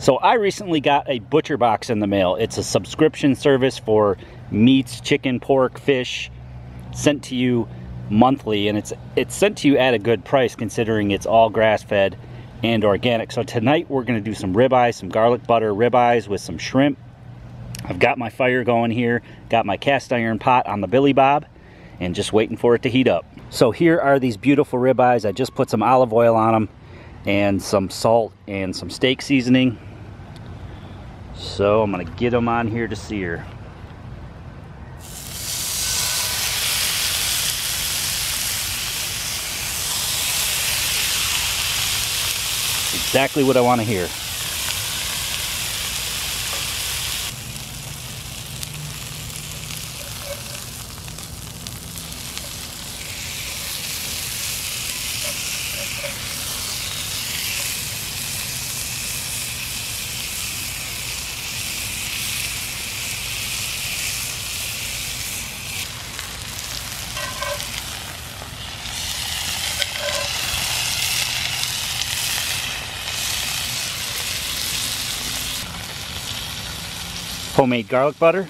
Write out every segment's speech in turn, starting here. So I recently got a Butcher Box in the mail. It's a subscription service for meats, chicken, pork, fish, sent to you monthly, and it's sent to you at a good price considering it's all grass-fed and organic. So tonight we're gonna do some ribeyes, some garlic butter ribeyes with some shrimp. I've got my fire going here, got my cast iron pot on the billy bob, and just waiting for it to heat up. So here are these beautiful ribeyes. I just put some olive oil on them and some salt and some steak seasoning. So I'm gonna get them on here to sear. Exactly what I want to hear. Homemade garlic butter.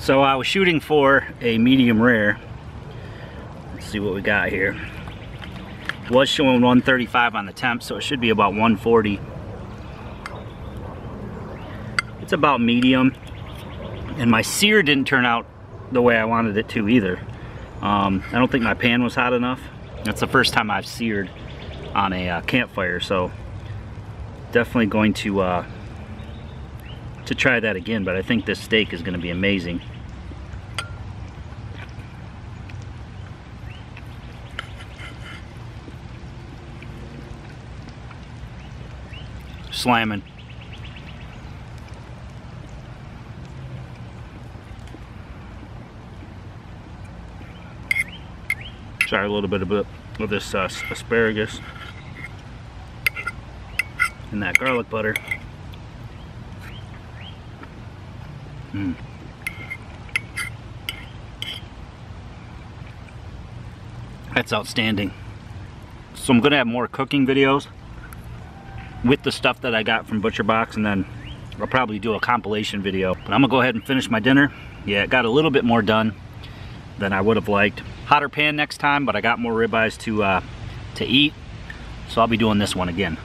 So I was shooting for a medium rare. Let's see what we got here. It was showing 135 on the temp, so it should be about 140. It's about medium. And my sear didn't turn out the way I wanted it to either. I don't think my pan was hot enough. That's the first time I've seared on a campfire, so definitely going to try that again, but I think this steak is going to be amazing. Slamming. Try a little bit of this asparagus and that garlic butter. Mm. That's outstanding. So I'm gonna have more cooking videos with the stuff that I got from Butcher Box, and then I'll probably do a compilation video. But I'm gonna go ahead and finish my dinner. Yeah, it got a little bit more done than I would have liked. Hotter pan next time, but I got more ribeyes to eat. So I'll be doing this one again.